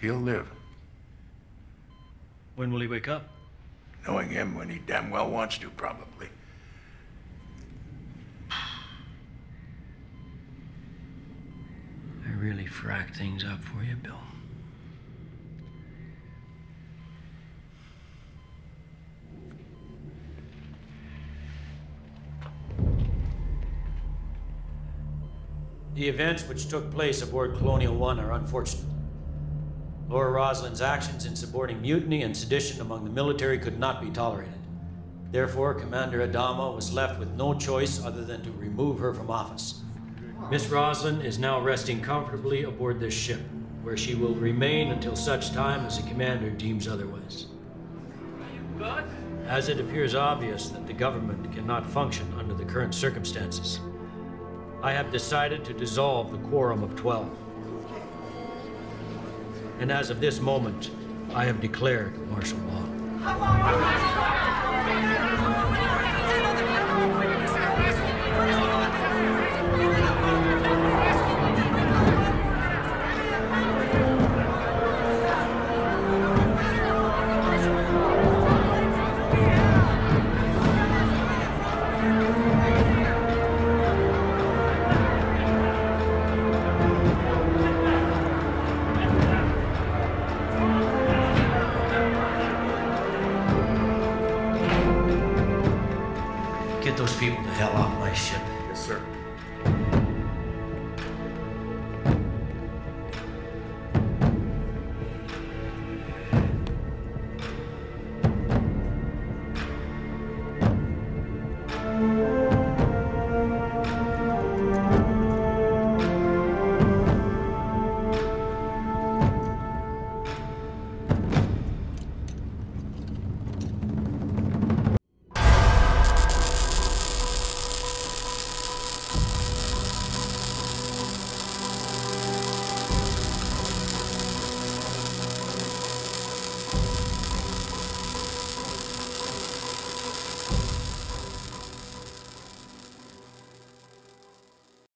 he'll live. When will he wake up? Knowing him, when he damn well wants to, probably. I really fracked things up for you, Bill. The events which took place aboard Colonial One are unfortunate. Laura Roslin's actions in supporting mutiny and sedition among the military could not be tolerated. Therefore, Commander Adama was left with no choice other than to remove her from office. Miss Roslin is now resting comfortably aboard this ship, where she will remain until such time as the commander deems otherwise. As it appears obvious that the government cannot function under the current circumstances, I have decided to dissolve the Quorum of 12. And as of this moment, I have declared martial law.